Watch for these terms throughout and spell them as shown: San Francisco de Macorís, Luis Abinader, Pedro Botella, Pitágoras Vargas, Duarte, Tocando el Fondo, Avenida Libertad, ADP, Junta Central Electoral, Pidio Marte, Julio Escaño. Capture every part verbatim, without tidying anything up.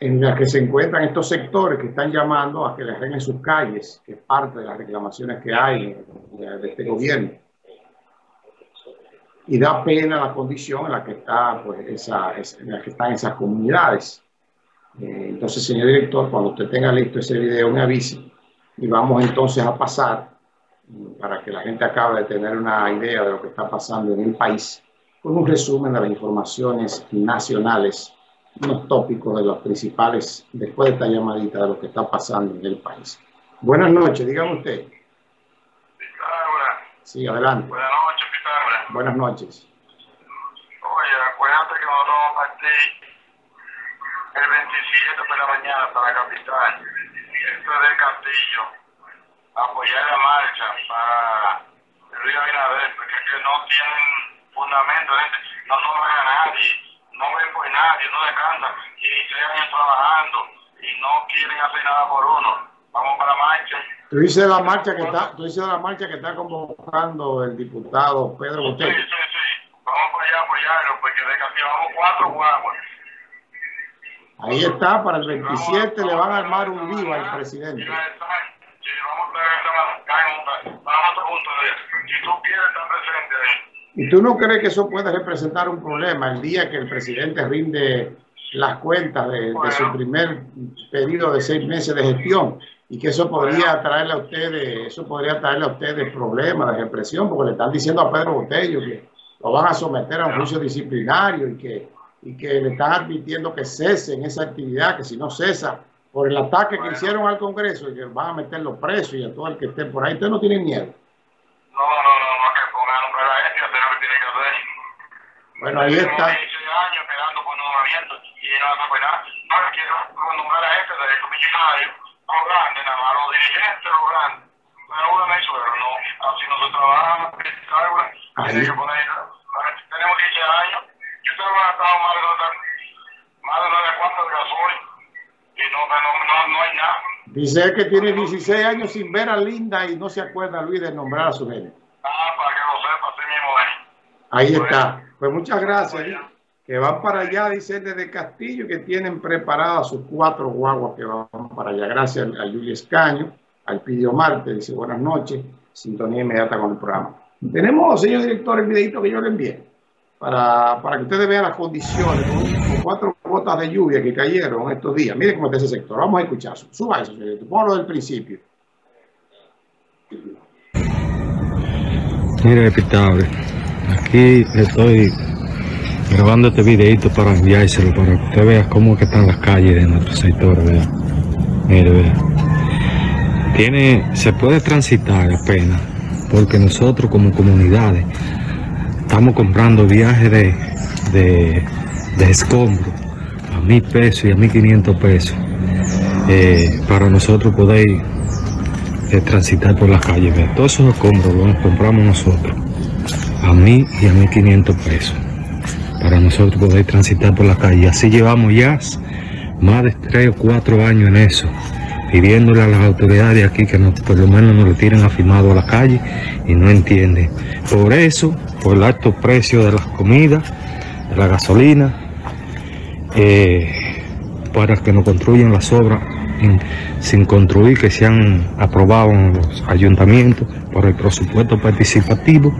en la que se encuentran estos sectores que están llamando a que les arreglen sus calles, que es parte de las reclamaciones que hay de este gobierno. Y da pena la condición en la que, está, pues, esa, en la que están esas comunidades. Eh, entonces, señor director, cuando usted tenga listo ese video, me avise. Y vamos entonces a pasar, para que la gente acabe de tener una idea de lo que está pasando en el país, con un resumen de las informaciones nacionales, unos tópicos de los principales, después de esta llamadita, de lo que está pasando en el país. Buenas noches, dígame usted. Pitágoras. Sí, adelante. Buenas noches, Pitágoras. Buenas noches. Oye, acuérdate que nosotros partimos el veintisiete de la mañana para la capital, esto es del Castillo, apoyar la marcha para Luis Abinader, porque es que no tienen fundamento, gente. No nos ven a nadie. No ven por nadie, no descansan, y se van trabajando y no quieren hacer nada por uno. Vamos para la marcha. Tú dices la marcha que está, tú dices la marcha que está convocando el diputado Pedro Botella. Sí, sí, sí. Vamos para allá a apoyarlo, porque de casi vamos cuatro guaguas. Ahí está, para el veintisiete le van a armar un viva al presidente. Sí, vamos a estar juntos. Si tú quieres estar presente ahí. ¿Y tú no crees que eso puede representar un problema el día que el presidente rinde las cuentas de, bueno, de su primer periodo de seis meses de gestión? Y que eso podría traerle a ustedes, eso podría traerle a ustedes problemas de represión, porque le están diciendo a Pedro Botello que lo van a someter a un juicio disciplinario y que, y que le están advirtiendo que cesen esa actividad, que si no cesa, por el ataque que hicieron al Congreso, y que van a meterlo preso y a todo el que esté por ahí. Ustedes no tienen miedo. No, no, no. Bueno, ahí está. dieciséis años esperando por nombramiento y no hace nada. No quiero nombrar a este de los millonarios, los grandes, nada más, los dirigentes, los grandes. Pero uno me hizo, pero no. Así nosotros trabajamos, tenemos dieciséis años. Yo tengo gastado más de nueve cuantas de gasolina y no, no, no, no hay nada. Dice que tiene dieciséis años sin ver a Linda y no se acuerda, Luis, de nombrar a su gente. Ah, para que lo sepa, así mismo es. Ahí está. Pues muchas gracias, ¿eh? Que van para allá, dice desde Castillo, que tienen preparadas sus cuatro guaguas que van para allá. Gracias a Julio Escaño, al Pidio Marte, dice buenas noches, sintonía inmediata con el programa. Tenemos, señor director, el videito que yo le envié, para, para que ustedes vean las condiciones, ¿no? Con cuatro gotas de lluvia que cayeron estos días. Miren cómo está ese sector, vamos a escuchar. Suba eso, señor director, ponlo del principio. Mire, Pitágoras. Aquí estoy grabando este videito para enviárselo, para que usted vea cómo que están las calles de nuestro sector, vea. Mire, vea. Tiene, se puede transitar apenas, porque nosotros como comunidades estamos comprando viajes de, de, de escombros a mil pesos y a mil quinientos pesos eh, para nosotros poder eh, transitar por las calles, vea. Todos esos escombros los compramos nosotros a mil y a mil quinientos pesos para nosotros poder transitar por la calle. Así llevamos ya más de tres o cuatro años en eso, pidiéndole a las autoridades de aquí que nos, por lo menos nos lo tiren afirmado a la calle, y no entienden. Por eso, por el alto precio de las comidas, de la gasolina, eh, para que nos construyan las obras en, sin construir, que se han aprobado en los ayuntamientos, por el presupuesto participativo.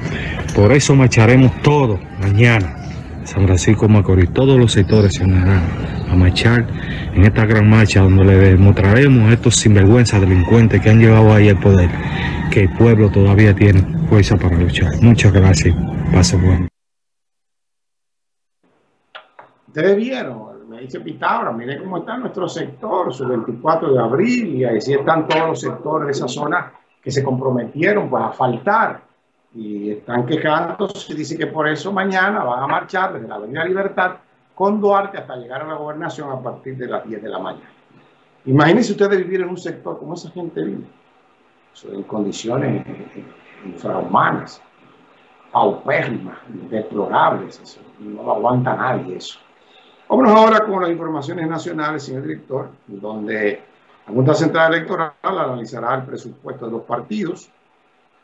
Por eso marcharemos todo mañana San Francisco de Macorís, todos los sectores se unirán a marchar en esta gran marcha, donde le demostraremos a estos sinvergüenzas delincuentes que han llevado ahí el poder, que el pueblo todavía tiene fuerza para luchar. Muchas gracias, pase bueno. Ustedes vieron, me dice Pitágoras, miren cómo está nuestro sector, su veinticuatro de abril, y ahí sí están todos los sectores de esa zona que se comprometieron pues, a faltar, y están quejándose. Dice que por eso mañana van a marchar desde la Avenida Libertad con Duarte hasta llegar a la gobernación a partir de las diez de la mañana. Imagínense ustedes vivir en un sector como esa gente vive, en condiciones infrahumanas, paupérrimas, deplorables. Eso no lo aguanta nadie, eso. Vámonos ahora con las informaciones nacionales, señor director, donde la Junta Central Electoral analizará el presupuesto de los partidos,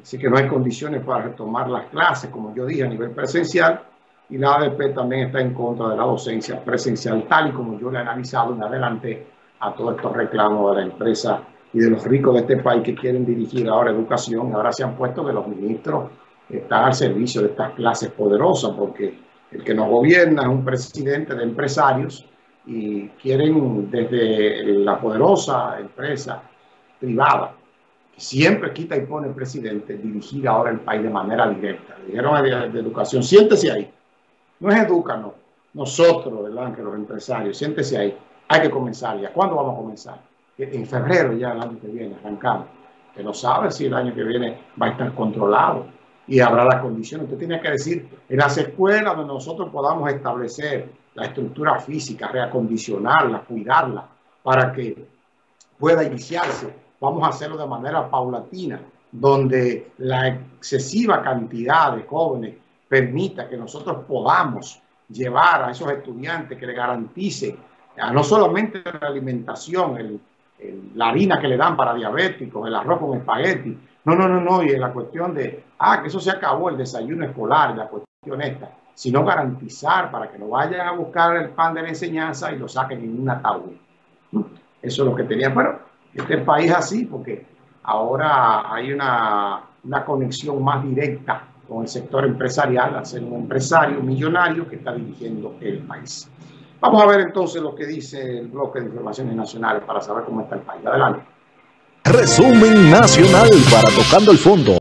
así que no hay condiciones para retomar las clases, como yo dije, a nivel presencial, y la A D P también está en contra de la docencia presencial, tal y como yo le he analizado en adelante a todos estos reclamos de la empresa y de los ricos de este país que quieren dirigir ahora educación. Ahora se han puesto que los ministros están al servicio de estas clases poderosas, porque el que nos gobierna es un presidente de empresarios y quieren desde la poderosa empresa privada, que siempre quita y pone el presidente, dirigir ahora el país de manera directa. Dijeron a la de educación, siéntese ahí. No es edúcanos, nosotros, ¿verdad?, que los empresarios, siéntese ahí. Hay que comenzar ya. ¿Cuándo vamos a comenzar? En febrero ya, el año que viene, arrancamos. Que no sabe si el año que viene va a estar controlado y habrá las condiciones. Usted tiene que decir, en las escuelas donde nosotros podamos establecer la estructura física, reacondicionarla, cuidarla, para que pueda iniciarse. Vamos a hacerlo de manera paulatina, donde la excesiva cantidad de jóvenes permita que nosotros podamos llevar a esos estudiantes, que le garanticen a no solamente la alimentación, el, el, la harina que le dan para diabéticos, el arroz con espagueti. No, no, no, no. Y en la cuestión de, ah, que eso se acabó, el desayuno escolar, la cuestión esta, sino garantizar para que no vayan a buscar el pan de la enseñanza y lo saquen en una tabla. Eso es lo que tenía. Bueno, este país así, porque ahora hay una, una conexión más directa con el sector empresarial, al ser un empresario millonario que está dirigiendo el país. Vamos a ver entonces lo que dice el bloque de informaciones nacionales para saber cómo está el país. Adelante. Resumen nacional para Tocando el Fondo.